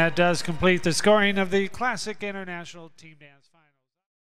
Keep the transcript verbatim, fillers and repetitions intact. that does complete the scoring of the Classic International Team Dance Final.